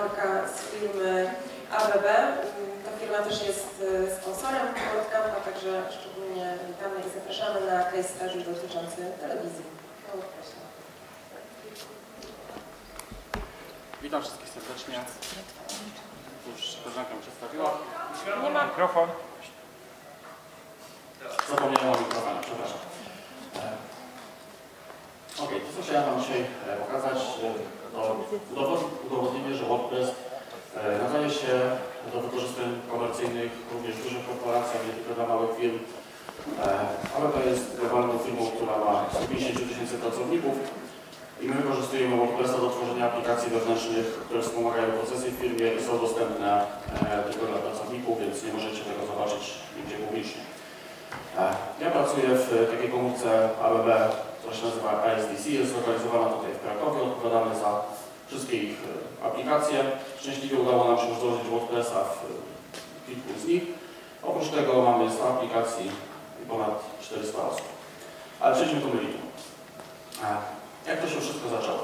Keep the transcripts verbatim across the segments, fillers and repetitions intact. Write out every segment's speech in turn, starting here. partnerka z firmy A B B. Ta firma też jest sponsorem WorldCamp, a także szczególnie witamy i zapraszamy na case study dotyczący telewizji. Witam wszystkich serdecznie. Już koleżanka mi przedstawiła. Nie ma mikrofon. Zapomniałem o mikrofonie, przepraszam. Ok, to co chciałem Wam dzisiaj pokazać, to udowodnienie, że WordPress nadaje się do wykorzystań komercyjnych również w dużych korporacjach, nie tylko dla małych firm, ale to jest globalną firmą, która ma sto pięćdziesiąt tysięcy pracowników i my wykorzystujemy WordPressa do tworzenia aplikacji wewnętrznych, które wspomagają procesy w firmie i są dostępne tylko dla pracowników, więc nie możecie tego zobaczyć nigdzie publicznie. Ja pracuję w takiej komórce A B B, która się nazywa A S D C, jest zorganizowana tutaj w Krakowie, odpowiadamy za wszystkie ich aplikacje. Szczęśliwie udało nam się już złożyć WordPressa w kilku z nich. Oprócz tego mamy sto aplikacji i ponad czterysta osób. Ale przejdźmy do meritum. Jak to się wszystko zaczęło?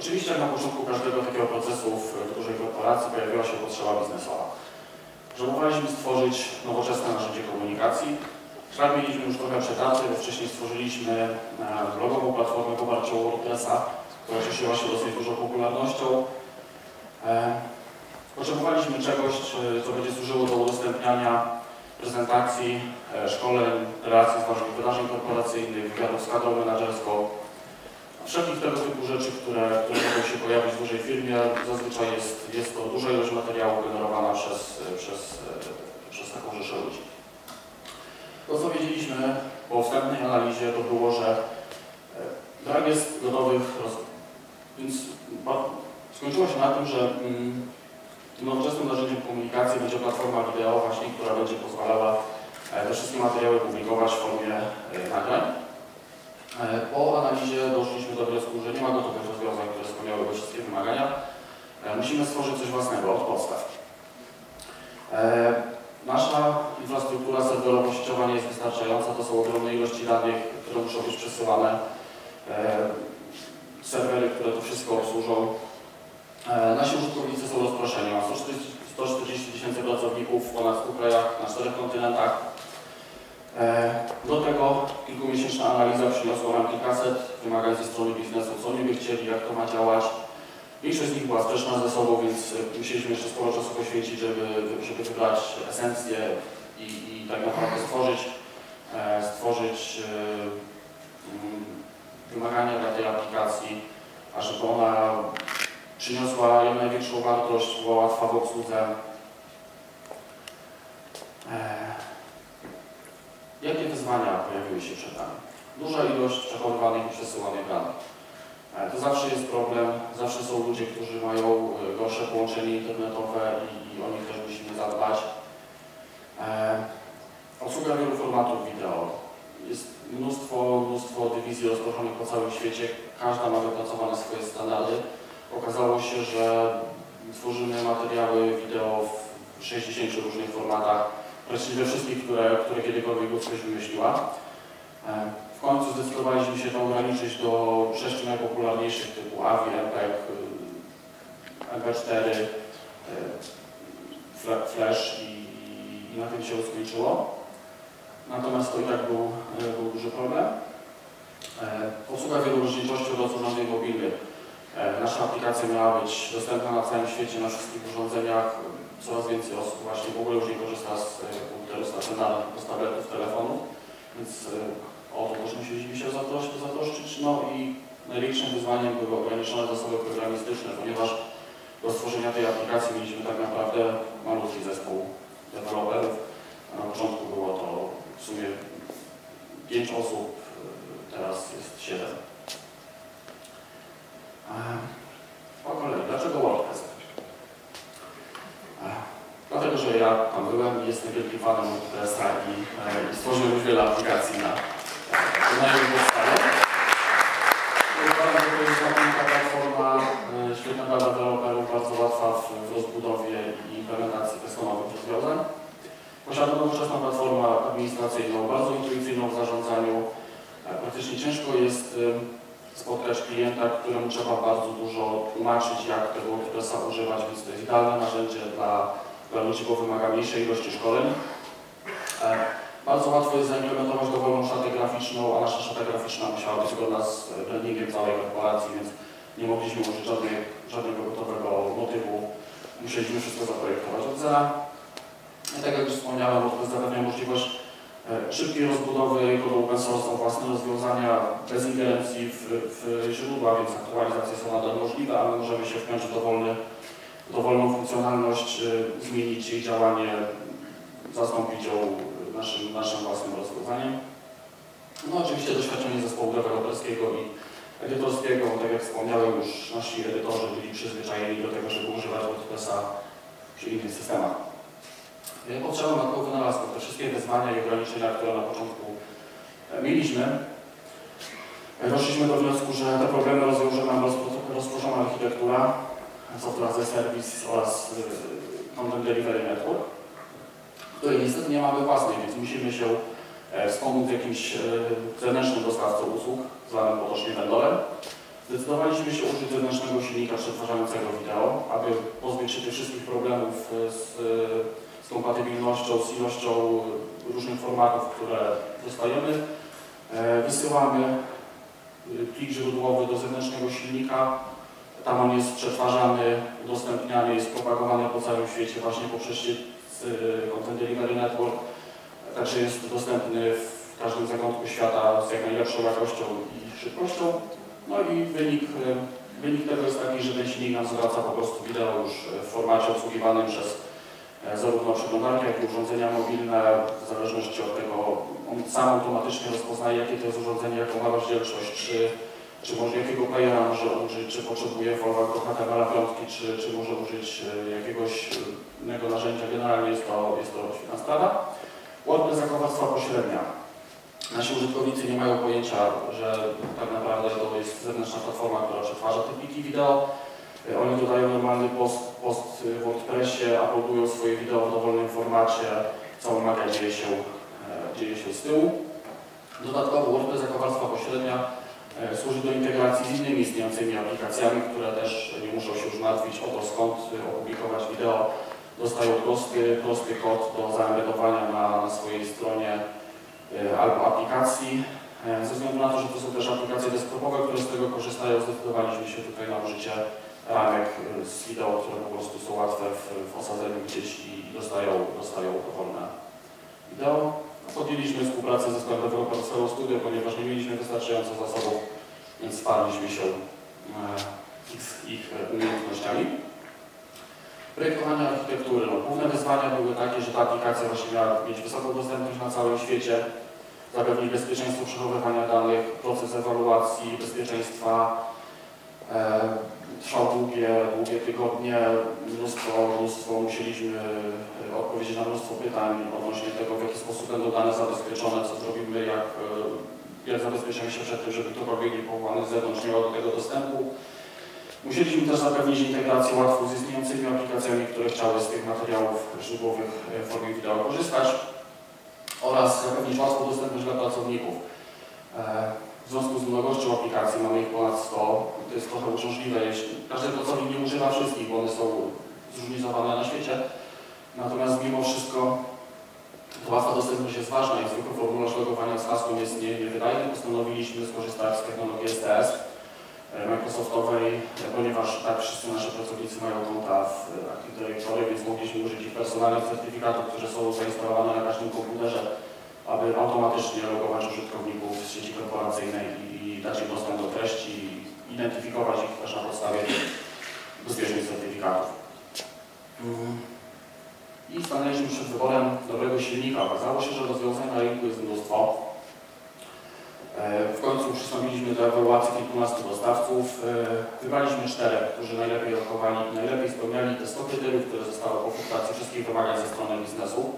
Oczywiście na początku każdego takiego procesu w dużej korporacji pojawiła się potrzeba biznesowa. Żądaliśmy stworzyć nowoczesne narzędzie komunikacji. Szlak mieliśmy już trochę przetraty, bo wcześniej stworzyliśmy blogową platformę poparcią WordPressa, która cieszyła się dosyć dużą popularnością. Potrzebowaliśmy czegoś, co będzie służyło do udostępniania prezentacji, szkoleń, relacji z ważnych wydarzeń korporacyjnych, wywiadów z kadrą menedżerską. Wszelkich tego typu rzeczy, które, które mogą się pojawić w dużej firmie. Zazwyczaj jest, jest to duża ilość materiału generowana przez, przez, przez taką rzeszę ludzi. To, co wiedzieliśmy po wstępnej analizie, to było, że brak jest gotowych rozwiązań. Więc skończyło się na tym, że tym nowoczesnym narzędziem komunikacji będzie platforma wideo, właśnie, która będzie pozwalała te wszystkie materiały publikować w formie nagrań. Po analizie doszliśmy do wniosku, że nie ma gotowych rozwiązań, które spełniałyby wszystkie wymagania. Musimy stworzyć coś własnego od podstaw. Nasza infrastruktura serwerowo-sieciowa nie jest wystarczająca, to są ogromne ilości danych, które muszą być przesyłane, e, serwery, które to wszystko obsłużą. E, nasi użytkownicy są rozproszeni, ma sto czterdzieści tysięcy pracowników w ponad stu krajach, na czterech kontynentach. E, do tego kilkumiesięczna analiza przyniosła nam kilkaset wymagań ze strony biznesu, co oni by chcieli, jak to ma działać. Większość z nich była sprzeczna ze sobą, więc musieliśmy jeszcze sporo czasu poświęcić, żeby, żeby wybrać esencję i, i tak naprawdę stworzyć, stworzyć wymagania dla tej aplikacji, a żeby ona przyniosła jak największą wartość, była łatwa w obsłudze. Jakie wyzwania pojawiły się przed nami? Duża ilość przechowywanych i przesyłanych danych. To zawsze jest problem, zawsze są ludzie, którzy mają gorsze połączenie internetowe i, i o nich też musimy zadbać. E, obsługa wielu formatów wideo. Jest mnóstwo, mnóstwo dywizji rozproszonych po całym świecie, każda ma wypracowane swoje standardy. Okazało się, że tworzymy materiały wideo w sześćdziesięciu różnych formatach, właściwie wszystkich, które, które kiedykolwiek ludzkość wymyśliła. E, W końcu zdecydowaliśmy się to ograniczyć do sześciu najpopularniejszych typu A V I, M P, M P cztery, FLASH i, i na tym się skończyło. Natomiast to i tak był, był duży problem. Obsługa wieloróżniczości od urządzeń mobilnych. Nasza aplikacja miała być dostępna na całym świecie, na wszystkich urządzeniach. Coraz więcej osób właśnie w ogóle już nie korzysta z komputerów stacjonarnych, z tabletów, telefonów. Więc o to też musieliśmy się zatroszczyć, no i największym wyzwaniem były ograniczone zasoby programistyczne, ponieważ do stworzenia tej aplikacji mieliśmy tak naprawdę malutki zespół deweloperów. Na początku było to w sumie pięć osób, teraz jest siedem. Po kolei, dlaczego WordPress? Dlatego, że ja tam byłem i jestem wielkim fanem WordPressa i stworzyłem już wiele aplikacji na na jego podstawie. Uważam, że to jest taka platforma świetna dla deweloperów, bardzo łatwa w, w rozbudowie i implementacji personowych rozwiązań. Posiada nowoczesną platformę administracyjną, bardzo intuicyjną w zarządzaniu. Praktycznie ciężko jest spotkać klienta, któremu trzeba bardzo dużo tłumaczyć, jak tego WordPressa używać, więc to jest idealne narzędzie dla, dla ludzi o wymaganiejszej ilości szkoleń. Bardzo łatwo jest zaimplementować dowolną szatę graficzną, a nasza szata graficzna musiała być zgodna z brandingiem całej korporacji, więc nie mogliśmy użyć żadnej, żadnego gotowego motywu. Musieliśmy wszystko zaprojektować od zera. I tak jak już wspomniałem, WordPress zapewnia możliwość szybkiej rozbudowy kodu open source, własne rozwiązania bez ingerencji w, w źródła, więc aktualizacje są nadal możliwe, ale możemy się wpiąć w dowolny, dowolną funkcjonalność, zmienić jej działanie, zastąpić ją naszym, naszym własnym rozwiązaniem. No oczywiście doświadczenie zespołu deweloperskiego i edytorskiego, tak jak wspomniałem już, nasi edytorzy byli przyzwyczajeni do tego, żeby używać WordPressa przy innych systemach. Potrzeba na to wynalazków, te wszystkie wyzwania i ograniczenia, które na początku mieliśmy. Doszliśmy do wniosku, że te problemy rozwiąże nam rozproszona architektura, software as a service oraz content delivery network, której niestety nie mamy własnej, więc musimy się wspomóc z jakimś zewnętrznym dostawcą usług, zwanym potocznie vendorem. Zdecydowaliśmy się użyć zewnętrznego silnika przetwarzającego wideo, aby pozbyć się tych wszystkich problemów z z kompatybilnością, z ilością różnych formatów, które dostajemy. Wysyłamy plik źródłowy do zewnętrznego silnika. Tam on jest przetwarzany, udostępniany, jest propagowany po całym świecie właśnie poprzez Content Delivery Network. Także jest dostępny w każdym zakątku świata z jak najlepszą jakością i szybkością. No i wynik, wynik tego jest taki, że ten silnik nam zwraca po prostu wideo już w formacie obsługiwanym przez zarówno przeglądarki, jak i urządzenia mobilne, w zależności od tego, on sam automatycznie rozpoznaje, jakie to jest urządzenie, jaką ma rozdzielczość, czy, czy może jakiego playera może użyć, czy potrzebuje follow do H T M L pięć, czy, czy może użyć jakiegoś innego narzędzia. Generalnie jest to, jest to świetna sprawa. WordPress jako warstwa pośrednia. Nasi użytkownicy nie mają pojęcia, że tak naprawdę to jest zewnętrzna platforma, która przetwarza te pliki wideo. Oni dodają normalny post, post w WordPressie, uploadują swoje wideo w dowolnym formacie, cała magia dzieje się, dzieje się z tyłu. Dodatkowo WordPress jako warstwa pośrednia służy do integracji z innymi istniejącymi aplikacjami, które też nie muszą się już martwić o to, skąd opublikować wideo. Dostają prosty, prosty kod do zaembedowania na, na swojej stronie albo aplikacji. Ze względu na to, że to są też aplikacje desktopowe, które z tego korzystają, zdecydowaliśmy się tutaj na użycie ramek z wideo, które po prostu są łatwe w, w osadzeniu gdzieś i dostają, dostają dowolne wideo. Podjęliśmy współpracę ze sklepem deweloperskiego studio, ponieważ nie mieliśmy wystarczająco zasobów, więc sparliśmy się e, z ich umiejętnościami. Projektowanie architektury. No, główne wyzwania były takie, że ta aplikacja właśnie miała mieć wysoką dostępność na całym świecie, zapewnić bezpieczeństwo przechowywania danych, proces ewaluacji bezpieczeństwa, e, trwał długie, długie tygodnie, mnóstwo, mnóstwo musieliśmy odpowiedzieć na mnóstwo pytań odnośnie tego, w jaki sposób będą dane zabezpieczone, co zrobimy, jak, jak zabezpieczymy się przed tym, żeby ktokolwiek niepowołany z zewnątrz nie miał do tego dostępu. Musieliśmy też zapewnić integrację łatwo z istniejącymi aplikacjami, które chciały z tych materiałów źródłowych w formie wideo korzystać oraz zapewnić łatwą dostępność dla pracowników. W związku z mnogością aplikacji, mamy ich ponad sto, to jest trochę uciążliwe, jeśli każdy pracownik nie używa wszystkich, bo one są zróżnicowane na świecie. Natomiast mimo wszystko to łatwa dostępność jest ważna i zwykły formularz logowania z hasłem jest niewydajny. Postanowiliśmy skorzystać z technologii S T S Microsoftowej, ponieważ tak wszyscy nasi pracownicy mają konta w Active Directory, więc mogliśmy użyć ich personalnych certyfikatów, które są zainstalowane na każdym komputerze, aby automatycznie logować użytkowników z sieci korporacyjnej i dać im dostęp do treści i identyfikować ich też na podstawie bezpiecznych certyfikatów. I stanęliśmy przed wyborem dobrego silnika. Okazało się, że rozwiązań na rynku jest mnóstwo. W końcu przystąpiliśmy do ewaluacji kilkunastu dostawców. Wybraliśmy czterech, którzy najlepiej lokowali, najlepiej spełniali te sto kryteriów, które zostały po punktacji wszystkich wymagań ze strony biznesu.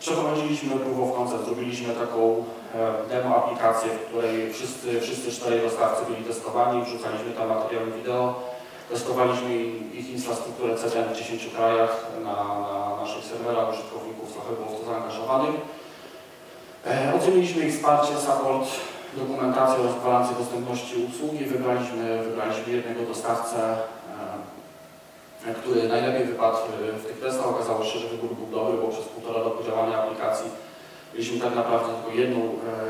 Przeprowadziliśmy próbę w koncept, zrobiliśmy taką demo aplikację, w której wszyscy, wszyscy czterej dostawcy byli testowani, wrzucaliśmy tam materiały wideo, testowaliśmy ich infrastrukturę C D N w dziesięciu krajach na, na naszych serwerach, użytkowników trochę było w to zaangażowanych. Oceniliśmy ich wsparcie, support, dokumentację o balansie dostępności usługi. Wybraliśmy, wybraliśmy jednego dostawcę, który najlepiej wypadł w tych testach. Okazało się, że wybór był dobry, bo przez półtora roku działania aplikacji mieliśmy tak naprawdę tylko jedną,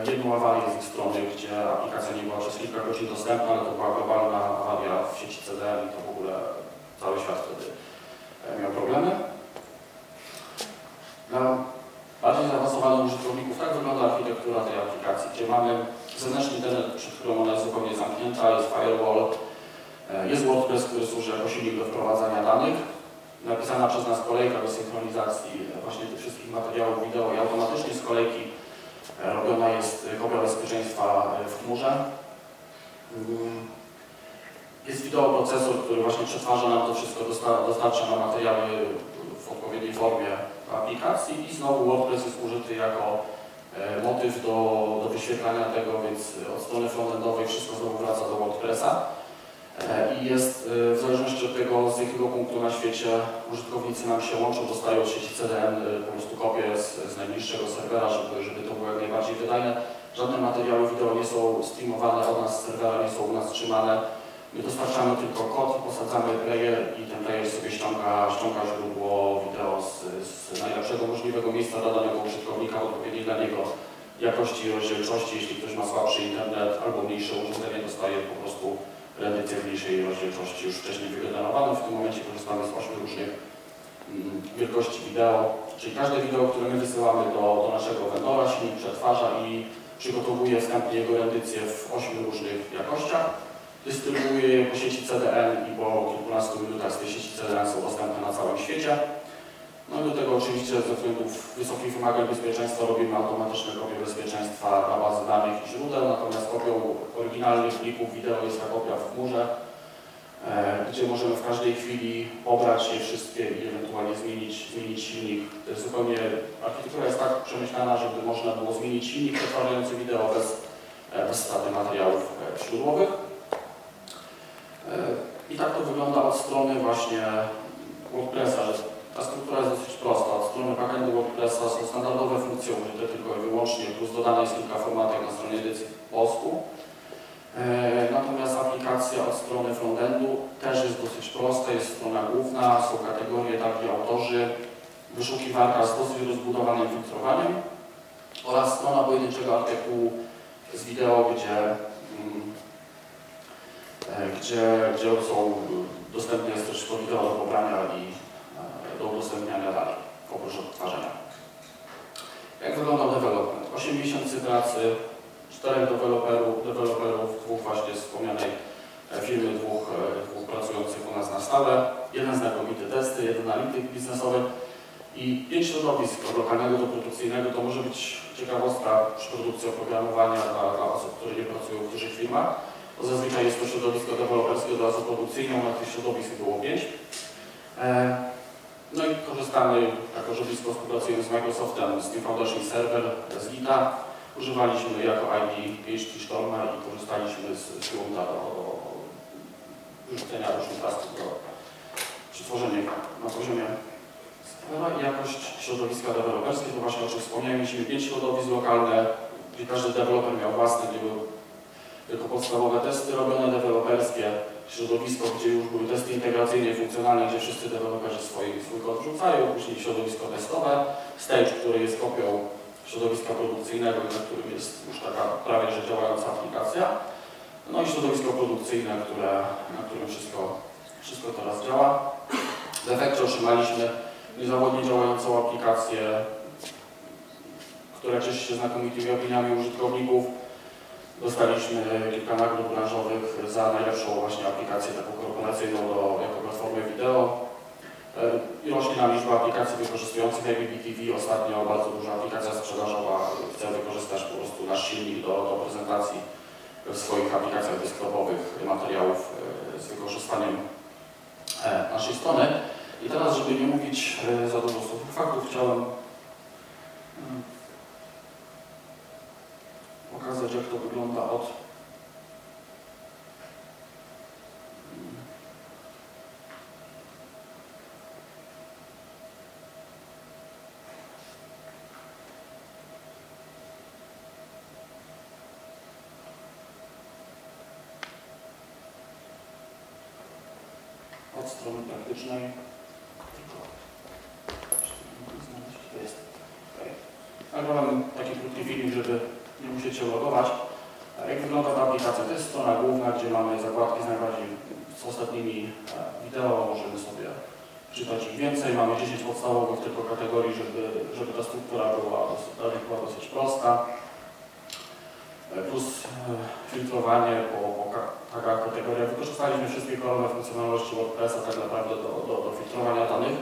jedną awarię z ich strony, gdzie aplikacja nie była przez kilka godzin dostępna, ale to była globalna awaria w sieci C D N i to w ogóle cały świat wtedy miał problemy. Dla bardziej zaawansowanych użytkowników tak wygląda architektura tej aplikacji, gdzie mamy zewnętrzny internet, przed którą ona jest zupełnie zamknięta, jest firewall, jest WordPress, który służy jako silnik do wprowadzania danych, napisana przez nas kolejka do synchronizacji właśnie tych wszystkich materiałów wideo i automatycznie z kolejki robiona jest kopia bezpieczeństwa w chmurze. Jest wideoprocesor, który właśnie przetwarza nam to wszystko, dostarcza nam materiały w odpowiedniej formie aplikacji i znowu WordPress jest użyty jako motyw do, do wyświetlania tego, więc od strony frontendowej wszystko znowu wraca do WordPressa. I jest, w zależności od tego, z jakiego punktu na świecie użytkownicy nam się łączą, dostają od sieci C D N po prostu kopię z, z najbliższego serwera, żeby, żeby to było jak najbardziej wydajne. Żadne materiały wideo nie są streamowane od nas z serwera, nie są u nas trzymane. My dostarczamy tylko kod, posadzamy player i ten player sobie ściąga, ściąga źródło wideo z, z najlepszego możliwego miejsca dla danego użytkownika, odpowiedniej dla niego jakości i rozdzielczości. Jeśli ktoś ma słabszy internet albo mniejsze urządzenie, dostaje po prostu redycję w mniejszej rozdzielczości już wcześniej wygenerowaną. W tym momencie korzystamy z ośmiu różnych wielkości wideo, czyli każde wideo, które my wysyłamy do, do naszego vendora, silnik przetwarza i przygotowuje wstępnie jego redycję w ośmiu różnych jakościach. Dystrybuuje je po sieci C D N i po kilkunastu minutach z tej sieci C D N są dostępne na całym świecie. No i do tego oczywiście ze względów wysokich wymagań bezpieczeństwa robimy automatyczne kopie bezpieczeństwa na bazy danych i źródeł, natomiast kopią oryginalnych plików wideo jest ta kopia w chmurze, e, gdzie możemy w każdej chwili pobrać je wszystkie i ewentualnie zmienić, zmienić silnik. To jest zupełnie, architektura jest tak przemyślana, żeby można było zmienić silnik przetwarzający wideo bez, bez straty materiałów źródłowych. I tak to wygląda od strony właśnie WordPressa, że ta struktura jest dosyć prosta. Od strony backendu WordPressa są standardowe funkcje użyte tylko i wyłącznie, plus dodane jest kilka formatek na stronie edycji postu. Natomiast aplikacja od strony frontendu też jest dosyć prosta, jest strona główna, są kategorie, takie autorzy, wyszukiwarka z dosyć rozbudowanym filtrowaniem oraz strona pojedynczego artykułu z wideo, gdzie Gdzie, gdzie są dostępne jest też to wideo do pobrania i do udostępniania dalej, oprócz odtwarzania. Jak wyglądał development? osiem miesięcy pracy, czterech deweloperów, deweloperów dwóch właśnie wspomnianej firmy, dwóch, dwóch pracujących u nas na stałe, jeden znakomity testy, jeden analityk biznesowy i pięć środowisk od lokalnego do produkcyjnego. To może być ciekawostka przy produkcji oprogramowania dla, dla osób, które nie pracują w dużych firmach. Zazwyczaj jest to środowisko deweloperskie od razu produkcyjne, na tych środowisk było pięć. No i korzystamy, jako że blisko współpracujemy z Microsoftem, z Team Foundation Server, z Gita. Używaliśmy jako I D P H P Storma i korzystaliśmy z Fluenta do wyrzucenia różnych tasków do przetworzenia na poziomie serwera. I jakość środowiska deweloperskie, to właśnie o czym wspomniałem, mieliśmy pięć środowisk lokalne, gdzie każdy deweloper miał własne, gdzie były tylko podstawowe testy robione deweloperskie, środowisko, gdzie już były testy integracyjne i funkcjonalne, gdzie wszyscy deweloperzy swoje kod odrzucają, później środowisko testowe, stage, który jest kopią środowiska produkcyjnego, na którym jest już taka prawie że działająca aplikacja, no i środowisko produkcyjne, które, na którym wszystko, wszystko teraz działa. W efekcie otrzymaliśmy niezawodnie działającą aplikację, która cieszy się znakomitymi opiniami użytkowników. Dostaliśmy kilka nagród branżowych za najlepszą właśnie aplikację taką korporacyjną do, jako platformę wideo. I rośnie nam liczba aplikacji wykorzystujących A B B T V. Ostatnio bardzo duża aplikacja sprzedażowa chce wykorzystać po prostu nasz silnik do, do prezentacji w swoich aplikacjach desktopowych materiałów z wykorzystaniem naszej strony. I teraz, żeby nie mówić za dużo słów faktów, chciałem pokazać, jak to wygląda od, od strony praktycznej. To jest mam taki krótki filmik, żeby nie musieć się logować. Jak wygląda ta aplikacja? To jest strona główna, gdzie mamy zakładki z najbardziej z ostatnimi wideo, możemy sobie czytać ich więcej. Mamy dziesięć podstawowych tylko kategorii, żeby, żeby ta struktura była, była dosyć prosta. Plus filtrowanie po, po taka kategoria. Wykorzystaliśmy wszystkie kolumny funkcjonalności WordPressa tak naprawdę do, do, do filtrowania danych.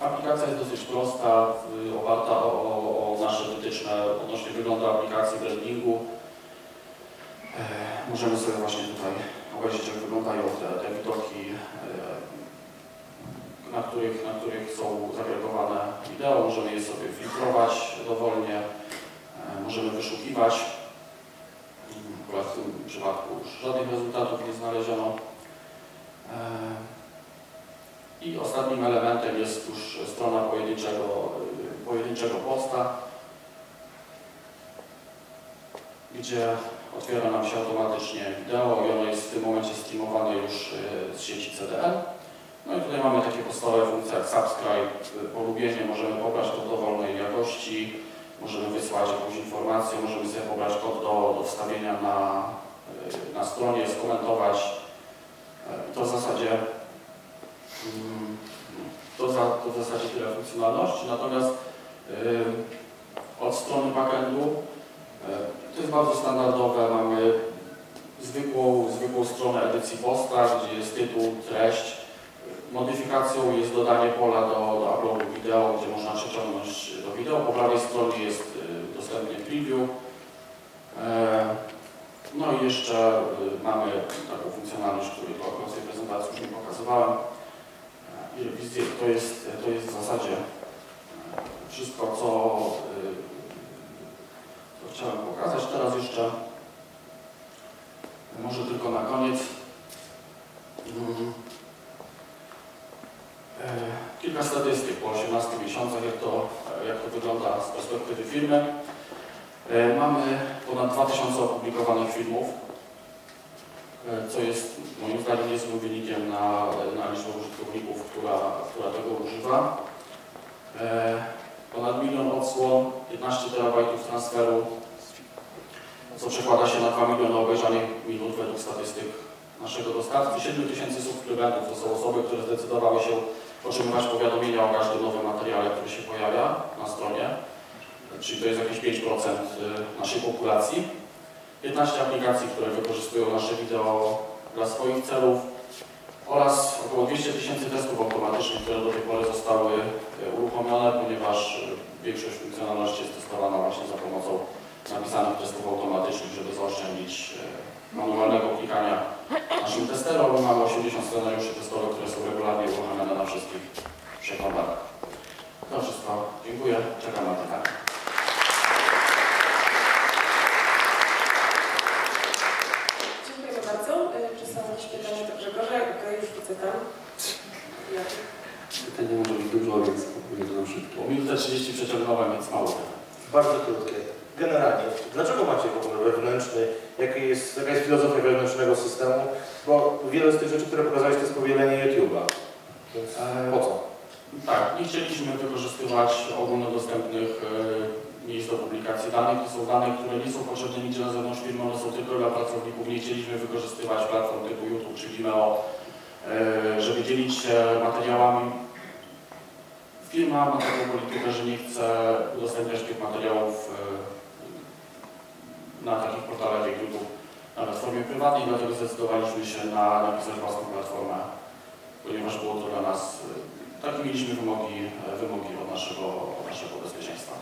Aplikacja jest dosyć prosta, oparta o, o nasze wytyczne odnośnie wyglądu aplikacji, brandingu. Możemy sobie właśnie tutaj obejrzeć, jak wyglądają te, te widoki, na których, na których są zagregowane wideo. Możemy je sobie filtrować dowolnie, możemy wyszukiwać. Akurat w tym przypadku już żadnych rezultatów nie znaleziono. I ostatnim elementem jest już strona pojedynczego, pojedynczego posta, gdzie otwiera nam się automatycznie wideo i ono jest w tym momencie streamowane już z sieci C D N. No i tutaj mamy takie podstawowe funkcje jak subscribe, polubienie, możemy pobrać do dowolnej jakości, możemy wysłać jakąś informację, możemy sobie pobrać kod do, do wstawienia na, na stronie, skomentować. To w zasadzie to, za, to w zasadzie tyle funkcjonalności, natomiast yy, od strony backendu yy, to jest bardzo standardowe, mamy zwykłą, zwykłą stronę edycji posta, gdzie jest tytuł, treść, modyfikacją jest dodanie pola do, do uploadu wideo, gdzie można przeciągnąć do wideo, po prawej stronie jest yy, dostępny preview. Yy, No i jeszcze mamy taką funkcjonalność, której po końcu prezentacji już nie pokazywałem. I rewizję to jest, to jest w zasadzie wszystko, co, co chciałem pokazać. Teraz jeszcze może tylko na koniec kilka statystyk po osiemnastu miesiącach, jak to, jak to wygląda z perspektywy firmy. Mamy ponad dwa tysiące opublikowanych filmów, co jest moim zdaniem niezłym wynikiem na, na liczbę użytkowników, która, która tego używa. Ponad milion odsłon, piętnaście terabajtów transferu, co przekłada się na dwa miliony obejrzanych minut według statystyk naszego dostawcy. siedem tysięcy subskrybentów to są osoby, które zdecydowały się otrzymywać powiadomienia o każdym nowym materiale, który się pojawia na stronie. Czyli to jest jakieś pięć procent naszej populacji. piętnaście aplikacji, które wykorzystują nasze wideo dla swoich celów oraz około dwieście tysięcy testów automatycznych, które do tej pory zostały uruchomione, ponieważ większość funkcjonalności jest testowana właśnie za pomocą napisanych testów automatycznych, żeby zaoszczędzić manualnego klikania naszym testerom. Mamy osiemdziesiąt scenariuszy testowych, które są regularnie uruchamiane na wszystkich przeglądarkach. To wszystko. Dziękuję. Czekam na pytania. Pytanie może być dużo, więc powiem nam szybko. minuta trzydzieści przeciągnąłem, więc mało. Bardzo krótkie. Generalnie, dlaczego macie w ogóle wewnętrzny, jaka jest, jaka jest filozofia wewnętrznego systemu? Bo wiele z tych rzeczy, które pokazałeś, to jest powielenie YouTube'a. Po co? Tak, nie chcieliśmy wykorzystywać ogólnodostępnych miejsc do publikacji danych. To są dane, które nie są potrzebne nigdzie na zewnątrz firmy, one są tylko dla pracowników. Nie chcieliśmy wykorzystywać platform typu YouTube czy Vimeo, żeby dzielić się materiałami. Firma ma taką politykę, że nie chce udostępniać tych materiałów na takich portalach jak YouTube na platformie prywatnej, dlatego zdecydowaliśmy się na napisać własną platformę, ponieważ było to dla nas, takie mieliśmy wymogi, wymogi od naszego, od naszego bezpieczeństwa.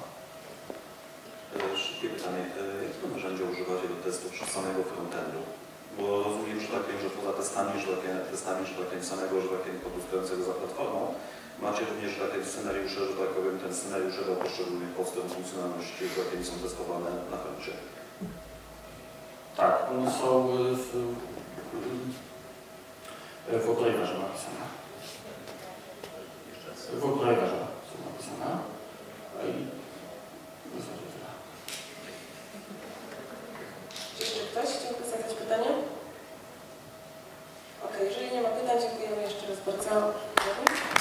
Szybkie pytanie, jakiego narzędzia używacie do testów samego frontendu? Bo rozumiem, że takie, że poza testami, że takie testami, że takie samego, że takie podróżującego za platformą, macie również takie scenariusze, że tak powiem, ten scenariusze dla poszczególnych podstaw funkcjonalności, jakie są testowane na froncie. Tak, one są w, w, w odrejwerze napisane. W odrejwerze są napisane. I ktoś chciałby To jeżeli nie ma pytań, dziękujemy jeszcze raz bardzo.